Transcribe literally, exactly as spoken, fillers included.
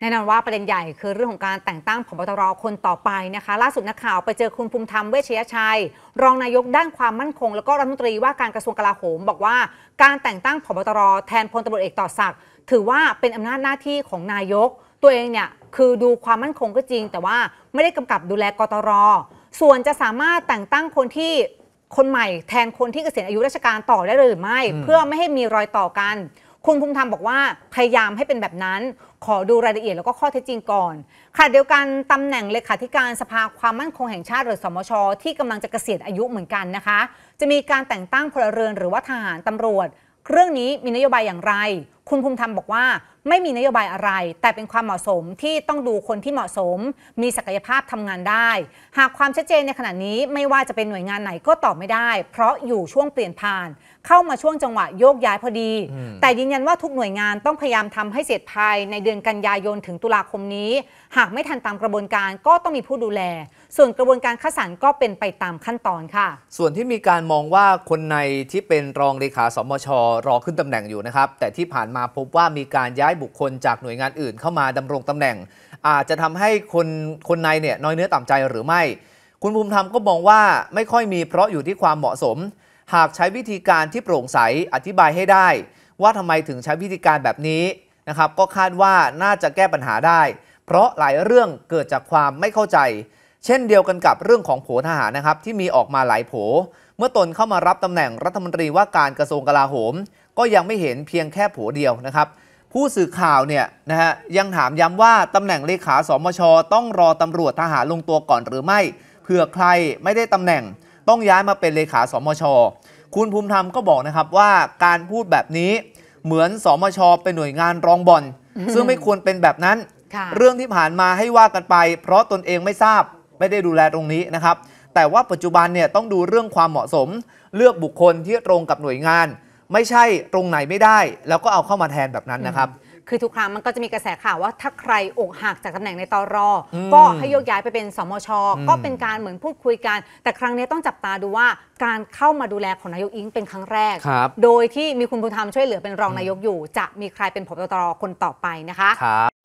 แน่นอนว่าประเด็นใหญ่คือเรื่องของการแต่งตั้งผบตรคนต่อไปนะคะล่าสุดนักข่าวไปเจอคุณภูมิธรรมเวชยชัยรองนายกด้านความมั่นคงแล้วก็รัฐมนตรีว่าการกระทรวงกลาโหมบอกว่าการแต่งตั้งผบตรแทนพลตำรวจเอกต่อศักดิ์ถือว่าเป็นอำนาจหน้าที่ของนายกตัวเองเนี่ยคือดูความมั่นคงก็จริงแต่ว่าไม่ได้กำกับดูแลกตร.ส่วนจะสามารถแต่งตั้งคนที่คนใหม่แทนคนที่เกษียณอายุราชการต่อได้หรือไม่เพื่อไม่ให้มีรอยต่อกันคุณภูมิธรรมบอกว่าพยายามให้เป็นแบบนั้นขอดูรายละเอียดแล้วก็ข้อเท็จจริงก่อนขณะเดียวกันตำแหน่งเลขาธิการสภาความมั่นคงแห่งชาติหรือสมช.ที่กำลังจะเกษียณอายุเหมือนกันนะคะจะมีการแต่งตั้งพลเรือนหรือว่าทหารตำรวจเรื่องนี้มีนโยบายอย่างไรคุณภูมิธรรมบอกว่าไม่มีนโยบายอะไรแต่เป็นความเหมาะสมที่ต้องดูคนที่เหมาะสมมีศักยภาพทำงานได้หากความชัดเจนในขณะนี้ไม่ว่าจะเป็นหน่วยงานไหนก็ตอบไม่ได้เพราะอยู่ช่วงเปลี่ยนผ่านเข้ามาช่วงจังหวะโยกย้ายพอดีแต่ยืนยันว่าทุกหน่วยงานต้องพยายามทำให้เสร็จภายในเดือนกันยายนถึงตุลาคมนี้หากไม่ทันตามกระบวนการก็ต้องมีผู้ดูแลส่วนกระบวนการคัดสรรก็เป็นไปตามขั้นตอนค่ะส่วนที่มีการมองว่าคนในที่เป็นรองเลขาสมช.รอขึ้นตำแหน่งอยู่นะครับแต่ที่ผ่านมาพบว่ามีการย้ายบุคคลจากหน่วยงานอื่นเข้ามาดำรงตำแหน่งอาจจะทำให้คนคนในเนี่ยน้อยเนื้อต่ำใจหรือไม่คุณภูมิธรรมก็มองว่าไม่ค่อยมีเพราะอยู่ที่ความเหมาะสมหากใช้วิธีการที่โปร่งใสอธิบายให้ได้ว่าทำไมถึงใช้วิธีการแบบนี้นะครับก็คาดว่าน่าจะแก้ปัญหาได้เพราะหลายเรื่องเกิดจากความไม่เข้าใจเช่นเดียวกันกับเรื่องของโผทหารนะครับที่มีออกมาหลายโผเมื่อตนเข้ามารับตำแหน่งรัฐมนตรีว่าการกระทรวงกลาโหมก็ยังไม่เห็นเพียงแค่โผเดียวนะครับผู้สื่อข่าวเนี่ยนะฮะยังถามย้ำว่าตำแหน่งเลขาสมช.ต้องรอตำรวจทหารลงตัวก่อนหรือไม่เผื่อใครไม่ได้ตำแหน่งต้องย้ายมาเป็นเลขาสมช.คุณภูมิธรรมก็บอกนะครับว่าการพูดแบบนี้เหมือนสมช.เป็นหน่วยงานรองบ่อน ซึ่งไม่ควรเป็นแบบนั้น เรื่องที่ผ่านมาให้ว่ากันไปเพราะตนเองไม่ทราบไม่ได้ดูแลตรงนี้นะครับแต่ว่าปัจจุบันเนี่ยต้องดูเรื่องความเหมาะสมเลือกบุคคลที่ตรงกับหน่วยงานไม่ใช่ตรงไหนไม่ได้แล้วก็เอาเข้ามาแทนแบบนั้นนะครับคือทุกครั้งมันก็จะมีกระแสข่าวว่าถ้าใครอกหักจากตำแหน่งในตร.ก็ให้โยกย้ายไปเป็นสมช.ก็เป็นการเหมือนพูดคุยกันแต่ครั้งนี้ต้องจับตาดูว่าการเข้ามาดูแลของนายกอิงเป็นครั้งแรกโดยที่มีคุณภูมิธรรมช่วยเหลือเป็นรองนายกอยู่จะมีใครเป็นผบตรคนต่อไปนะคะ